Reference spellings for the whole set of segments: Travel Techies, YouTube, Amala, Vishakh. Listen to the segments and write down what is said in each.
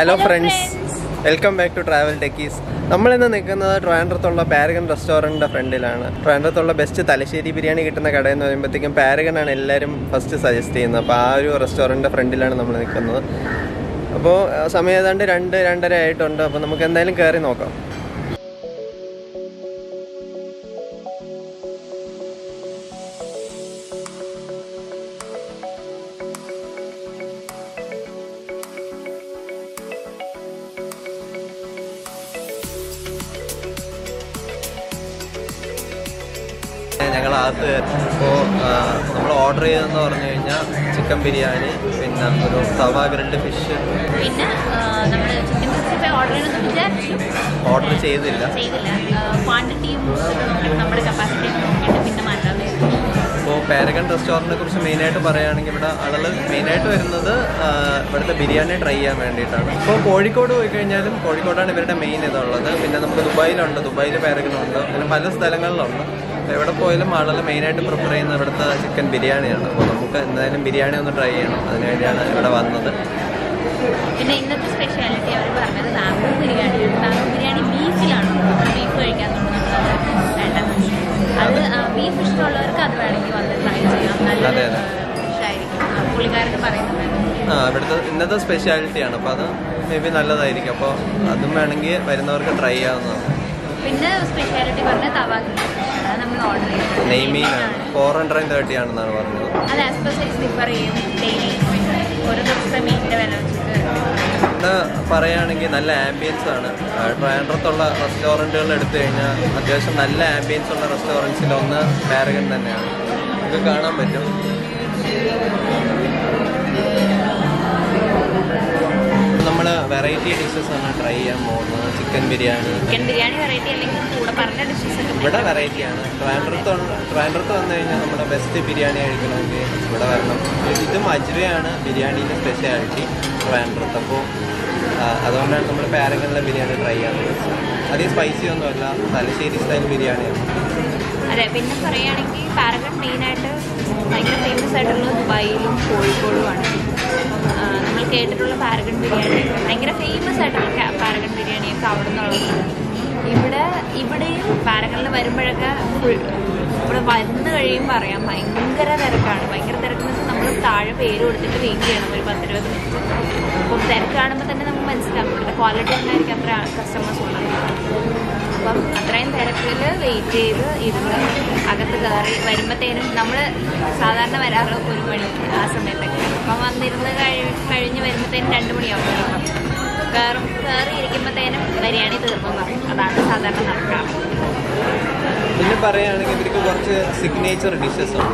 Hello friends, welcome back to Travel Techies. We are in the Paragon restaurant. The best Talasheri biryani is the Paragon and first suggested. We are in the restaurant. We ordered chicken biryani with tawa grilled fish. Paragon restaurant biryani try Dubai. I have a main item for chicken biryani. Naming 430 and another one. Variety dishes on try chicken biryani. Chicken biryani variety dishes. Variety the best biryani. This is biryani speciality. That is spicy on the Talasheri style biryani. Paragon Paragon biryani. I get a famous Paragon biryani covered in all. Ibida, Paragon, I have signature dishes on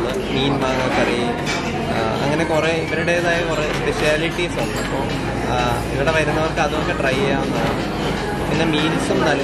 the mean manga curry. I'm going to specialties on the phone. Special events days celebrate location.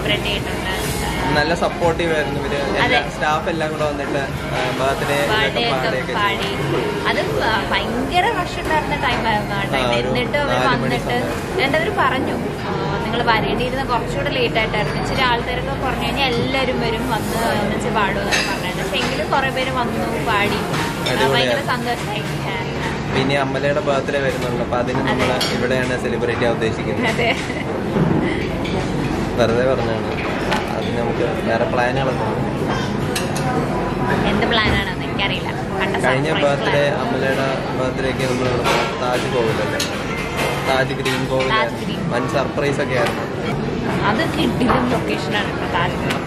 Vishakh birthday celebrate. Nalla supportive staff birthday party. I have a birthday. Taj Green Gold. One surprise again. Other kid didn't location at Taj Green.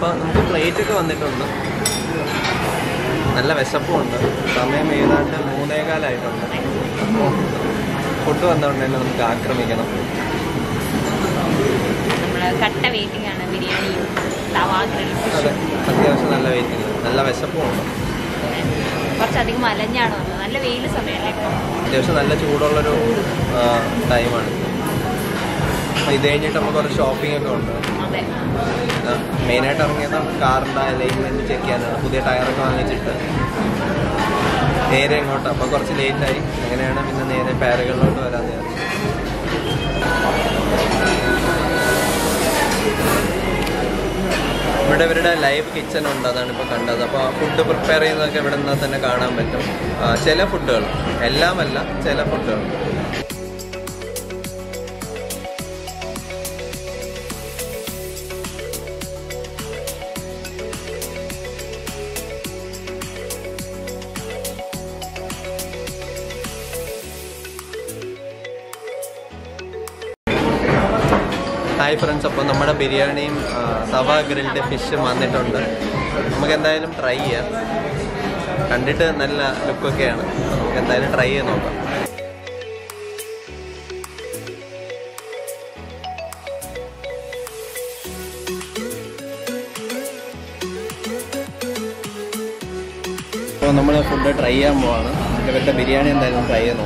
Plate on the top. Nalla Vesapon. Some may not have Munega light on the foot on the Gakramigan. Cut the waiting and a biryani. Nalla waiting. Nalla Vesapon. I think I there's another $2 diamond. I then get a shopping account. Main at a car, I lay in check and put the tire on it. Airing hot up, of course, late night. I can end in the air, a paragon. But every day, live kitchen on the food to prepare in the Kavadan and the Kana metal. Chella food, Ella Mella, Chella Hi friends, upon the biryani, Sava grilled fish, mandate on that. We can try it. And it look again. We can try it. So, we will try it. We will try biryani and try it.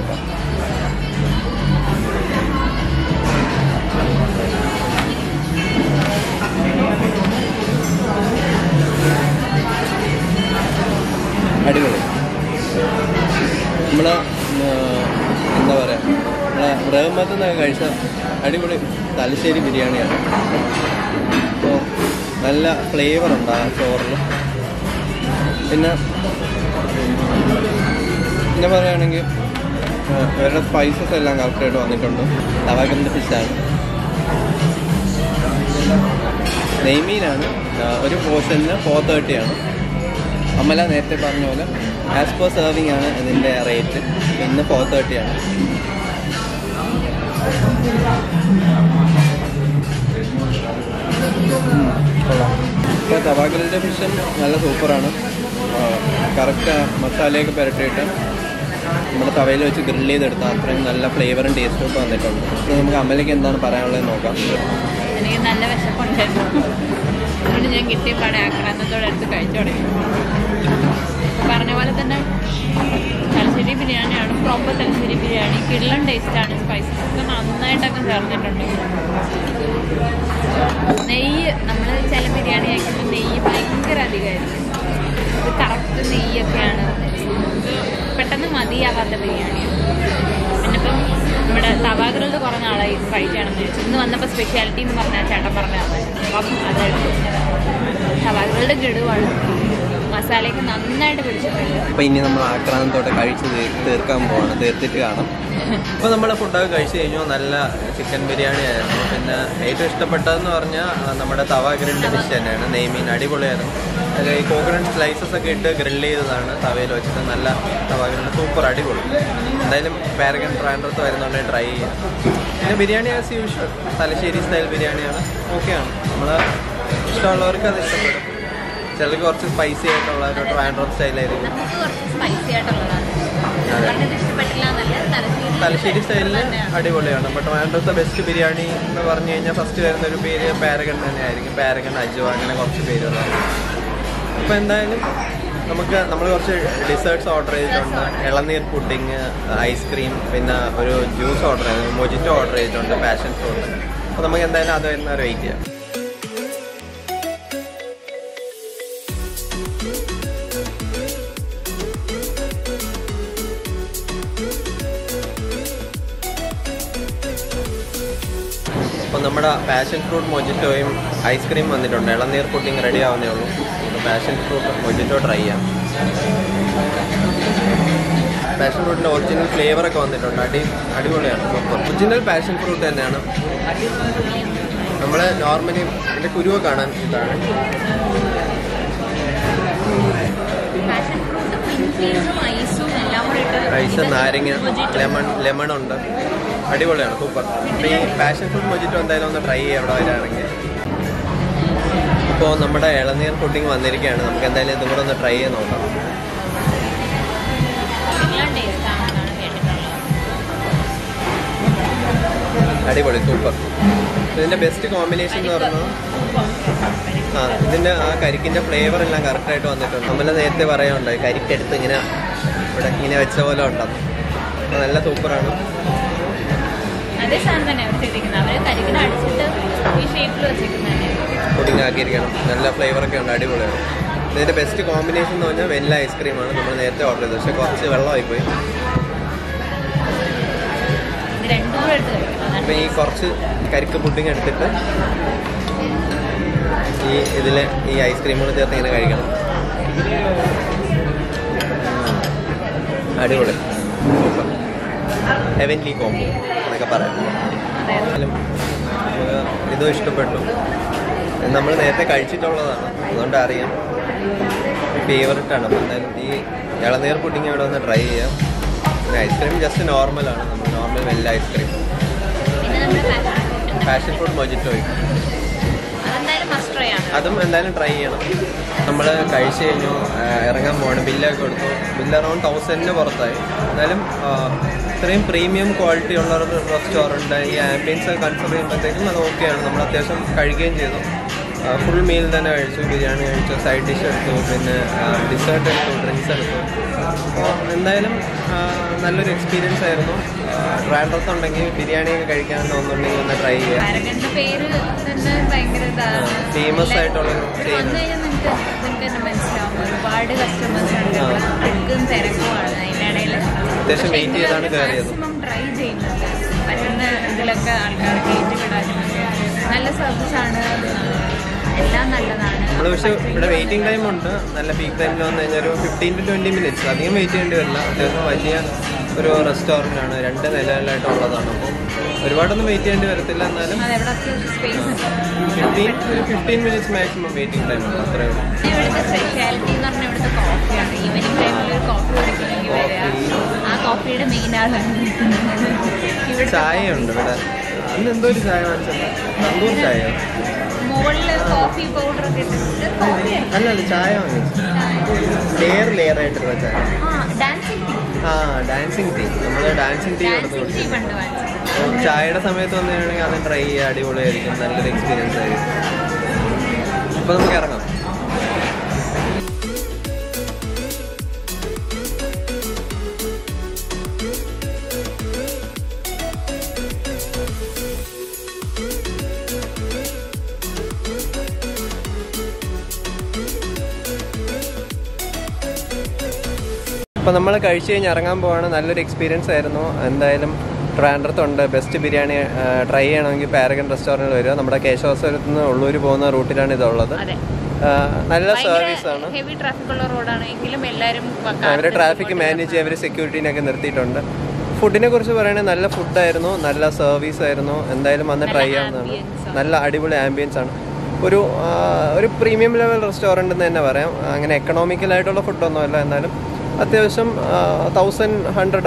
I do. I do. Amala nette parnole as per serving aanu idinte rate innu 430 aanu so tavagilde fish nalla super aanu correct masala ekku perettite nammada tavayil vechu grill cheyededutha athrayum nalla flavor and taste okke vannitundu so namukku amalike endanu parayanulle nokka enakku nalla veshapundu I get the Carnival at the night. Talsiri biryani, proper Talsiri biryani, Kidland taste and spices. So, I can serve the Nay, Namala Chali biryani, I can name Karadiga. The character Nay, a piano. Patana Madia about the biryani. And Tabagra the Coronada is five generation. One of the specialty in Varna Tabagal Gidu Masala can unite with Pinamacran or the guides there come on their Tiana. For the Madaputa guys, Nala chicken biryani and a twist of Patan or Namada Tava grilled fish and a name in Adibula. A coconut slices a kid grilled and a Tavelo and Nala Tavagan soup for Adibula. Then a paragon trander to Arizona try. In a biryani as usual, Salishiri style biryani. Okay. It's spicy at all. I don't know. Passion fruit mojito ice cream and the pudding ready on the passion fruit mojito try. Passion fruit original flavor original passion fruit normally passion fruit ice and lemon The best combination is vanilla ice cream. Heavenly combo. Ice cream just normal vanilla ice cream. Passion fruit mojito. Try Extreme premium quality restaurant. Ambience are conservative, okay. Full meal side dish dessert drinks. Nice experience. I am very famous. 15 to 20 minutes. I am waiting for a restaurant. I am 15 minutes maximum waiting time. Chai. I have a restaurant. A premium level restaurant. Athyavasham 1100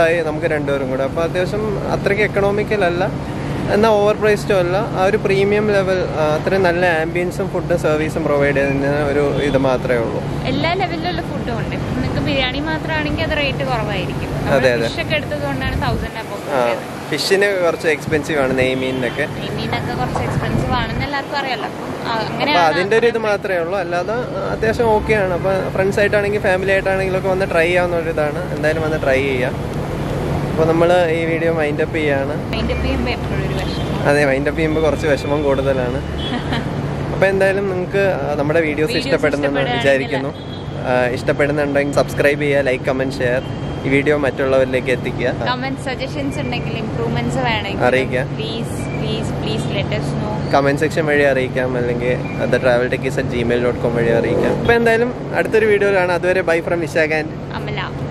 ആയി നമുക്ക് രണ്ടുപേരും കൂടെ അപ്പോൾ അത്യാവശ്യം അത്രയ്ക്ക് economical അല്ല എന്നാൽ ഓവർപ്രൈസ്ഡ് അല്ല ആ ഒരു പ്രീമിയം ലെവൽ അത്ര നല്ല ആംബിയൻസും ഫുഡ് സർവീസും പ്രൊവൈഡ് ചെയ്യുന്ന ഒരു ഇത് മാത്രമേ ഉള്ളൂ എല്ലാ ലെവലിലുള്ള ഫുഡും ഉണ്ട് നിങ്ങൾക്ക് ബിരിയാണി മാത്രമാണെങ്കിൽ അത് റേറ്റ് കുറവായിരിക്കും ഫിഷൊക്കെ എടുത്തതുകൊണ്ടാണ് 1000 അപ്പോൾ ഫിഷിന് കുറച്ച് എക്സ്പെൻസീവ് ആണ് നെയ്മീനൊക്കെ കുറച്ച് എക്സ്പെൻസീവ് ആണെന്ന് എല്ലാവർക്കും അറിയാലോ അതിന്റെ ഒരു ഇത് മാത്രമേ ഉള്ളൂ അല്ലാതെ അത്യാവശ്യം ഓക്കെ ആണ് അപ്പോൾ ഫ്രണ്ട്സ് ആയിട്ടാണെങ്കിൽ ഫാമിലി ആയിട്ടാണെങ്കിലും ഒക്കെ വന്ന് ട്രൈ ചെയ്യാവുന്ന ഒരു ഇതാണ് എന്തായാലും വന്ന് ട്രൈ ചെയ്യാം അപ്പോൾ നമ്മൾ ഈ വീഡിയോ മൈൻഡ് അപ്പ് ചെയ്യാണ് മൈൻഡ് അപ്പ് ചെയ്യുമ്പോൾ കുറച്ച് വിഷമം കൂടുതലാണ് അപ്പോൾ എന്തായാലും നിങ്ങൾക്ക് നമ്മുടെ വീഡിയോസ് ഇഷ്ടപ്പെടുന്നെന്ന് വിചാരിക്കുന്നു ഇഷ്ടപ്പെടുന്നുണ്ടെങ്കിൽ സബ്സ്ക്രൈബ് ചെയ്യുക ലൈക്ക് കമന്റ് ഷെയർ ഈ വീഡിയോ മറ്റുള്ളവരിലേക്ക് എത്തിക്കുക കമന്റ് സജഷൻസ് ഉണ്ടെങ്കിൽ ഇംപ്രൂവ്മെന്റ്സ് വേണമെങ്കിൽ please let us know comment section vedi arikam allenge traveltechies@gmail.com vedi arikam appo endalum adutha oru video kaana aduvare bye from Vishakh and Amala.